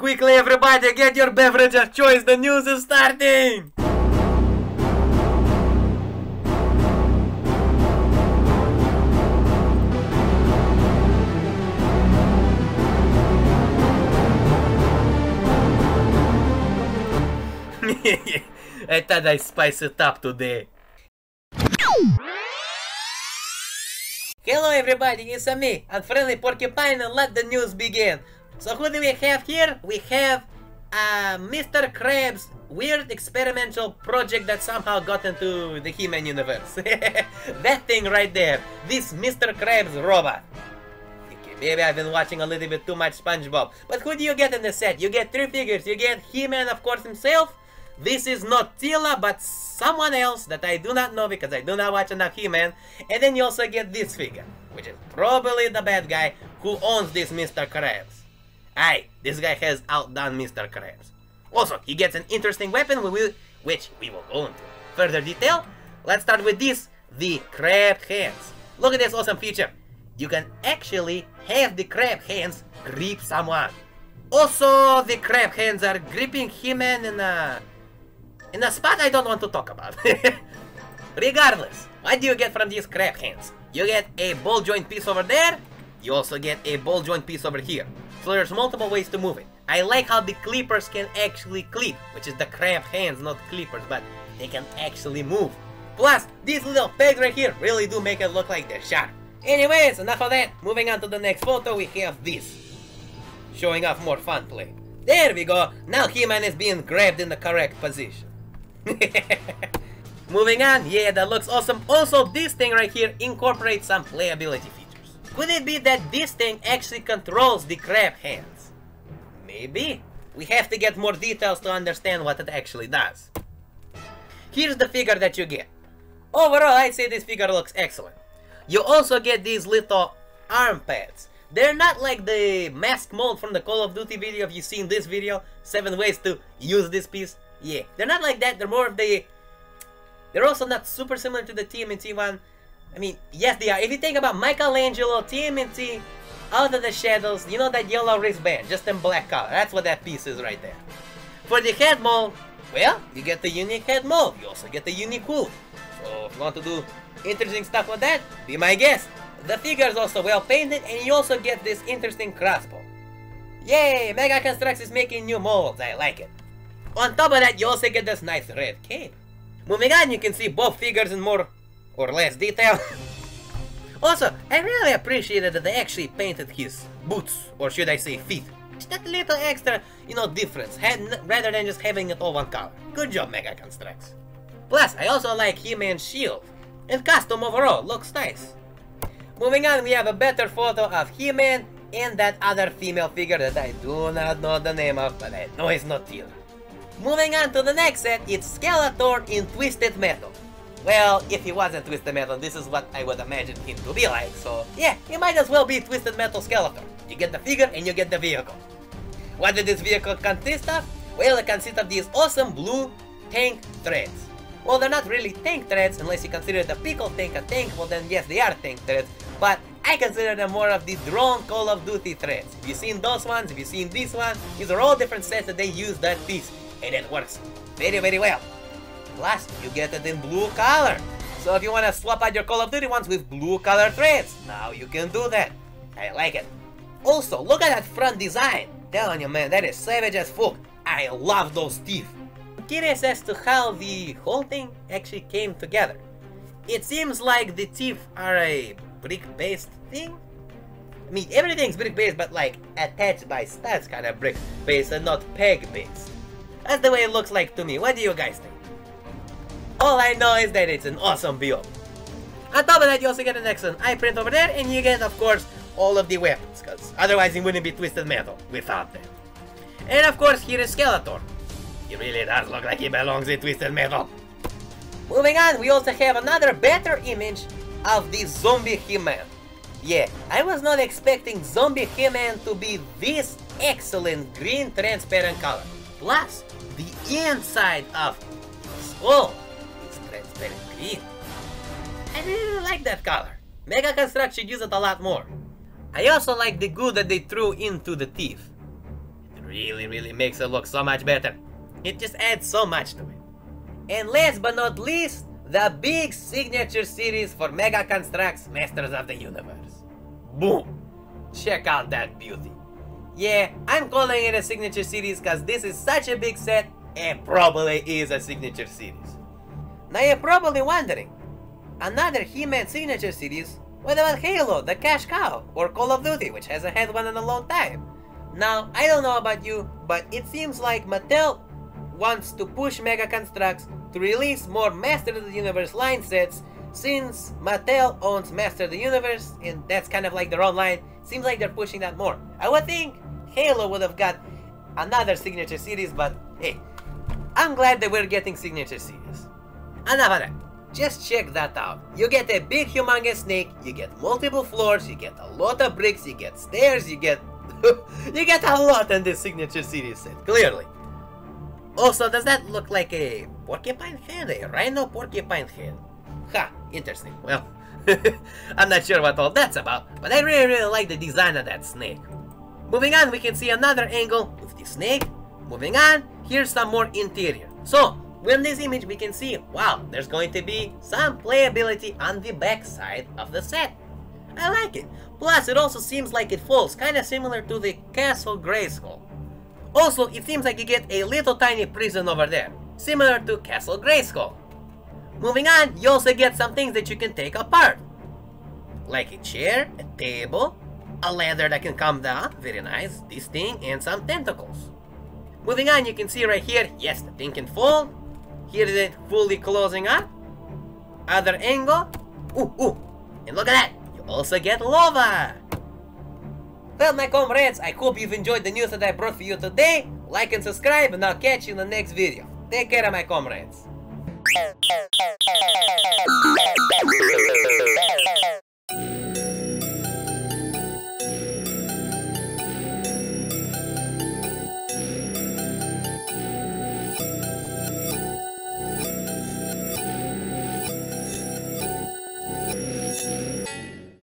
Quickly everybody, get your beverage of choice, the news is starting! I thought I spiced it up today. Hello everybody, it's me, Unfriendly Porcupine, and let the news begin. So who do we have here? We have Mr. Krabs' weird experimental project that somehow got into the He-Man universe. That thing right there, this Mr. Krabs robot. Okay, maybe I've been watching a little bit too much SpongeBob. But who do you get in the set? You get three figures. You get He-Man, of course, himself. This is not Teela, but someone else that I do not know because I do not watch enough He-Man. And then you also get this figure, which is probably the bad guy who owns this Mr. Krabs. Aye, this guy has outdone Mr. Krabs. Also, he gets an interesting weapon which we will go into further detail. Let's start with this, the crab hands. Look at this awesome feature. You can actually have the crab hands grip someone. Also, the crab hands are gripping He-Man in a spot I don't want to talk about. Regardless, what do you get from these crab hands? You get a ball joint piece over there. You also get a ball joint piece over here. So there's multiple ways to move it. I like how the clippers can actually clip, which is the crab hands, not clippers, but they can actually move. Plus, these little pegs right here really do make it look like they're sharp. Anyways, enough of that. Moving on to the next photo, we have this. Showing off more fun play. There we go. Now He-Man is being grabbed in the correct position. Moving on, yeah, that looks awesome. Also, this thing right here incorporates some playability features. Could it be that this thing actually controls the crab hands? Maybe. We have to get more details to understand what it actually does. Here's the figure that you get. Overall, I'd say this figure looks excellent. You also get these little arm pads. They're not like the mask mold from the Call of Duty video. If you've seen this video, 7 ways to use this piece. Yeah, they're not like that. They're more of the... They're also not super similar to the TMNT one. I mean, yes they are. If you think about Michelangelo, TMNT, Out of the Shadows, you know that yellow wristband, just in black color. That's what that piece is right there. For the head mold, well, you get the unique head mold. You also get the unique hoof. So if you want to do interesting stuff with that, be my guest. The figure is also well painted, and you also get this interesting crossbow. Yay! Mega Construx is making new molds. I like it. On top of that, you also get this nice red cape. Moving on, you can see both figures in more or less detail. Also, I really appreciated that they actually painted his boots, or should I say feet. Just that little extra, you know, difference, rather than just having it all one color. Good job, Mega Construx. Plus, I also like He-Man's shield, and costume overall looks nice. Moving on, we have a better photo of He-Man and that other female figure that I do not know the name of, but I know it's not Teela. Moving on to the next set, it's Skeletor in Twisted Metal. Well, if he wasn't Twisted Metal, this is what I would imagine him to be like, so... Yeah, he might as well be Twisted Metal Skeletor. You get the figure and you get the vehicle. What did this vehicle consist of? Well, it consists of these awesome blue tank threads. Well, they're not really tank threads, unless you consider the pickle tank a tank, well then yes, they are tank threads. But I consider them more of the drone Call of Duty threads. If you've seen those ones, if you've seen this one, these are all different sets that they use that piece. And it works very, very well. Plus, you get it in blue color. So if you want to swap out your Call of Duty ones with blue color threads, now you can do that. I like it. Also, look at that front design. Telling you, man, that is savage as fuck. I love those teeth. I'm curious as to how the whole thing actually came together. It seems like the teeth are a brick-based thing. I mean, everything's brick-based, but like attached by studs kind of brick-based and not peg-based. That's the way it looks like to me. What do you guys think? All I know is that it's an awesome build. On top of that, you also get an excellent eye print over there, and you get, of course, all of the weapons, because otherwise it wouldn't be Twisted Metal without them. And of course, here is Skeletor. He really does look like he belongs in Twisted Metal. Moving on, we also have another better image of the Zombie He-Man. Yeah, I was not expecting Zombie He-Man to be this excellent green transparent color. Plus, the inside of his skull. Very green. I really like that color. Mega Construx should use it a lot more. I also like the goo that they threw into the teeth. It really makes it look so much better. It just adds so much to it. And last but not least, the big signature series for Mega Construx, Masters of the Universe. Boom! Check out that beauty. Yeah, I'm calling it a signature series because this is such a big set, it probably is a signature series. Now you're probably wondering, another He-Man signature series? What about Halo, the cash cow, or Call of Duty, which hasn't had one in a long time? Now, I don't know about you, but it seems like Mattel wants to push Mega Construx to release more Masters of the Universe line sets, since Mattel owns Masters of the Universe, and that's kind of like their own line. Seems like they're pushing that more. I would think Halo would have got another signature series, but hey, I'm glad that we're getting signature series. Enough of that. Just check that out. You get a big humongous snake, you get multiple floors, you get a lot of bricks, you get stairs, you get... you get a lot in this signature series set, clearly. Also, does that look like a porcupine head, a rhino porcupine head? Ha, interesting. Well, I'm not sure what all that's about, but I really like the design of that snake. Moving on, we can see another angle with the snake. Moving on, here's some more interior. So, with this image we can see, wow, there's going to be some playability on the back side of the set. I like it. Plus, it also seems like it falls, kind of similar to the Castle Grayskull. Also, it seems like you get a little tiny prison over there, similar to Castle Grayskull. Moving on, you also get some things that you can take apart. Like a chair, a table, a ladder that can come down, very nice, this thing, and some tentacles. Moving on, you can see right here, yes, the thing can fold. Here is it fully closing up. Other angle. Ooh, and look at that, you also get lava. Well, my comrades, I hope you've enjoyed the news that I brought for you today. Like and subscribe, and I'll catch you in the next video. Take care, my comrades.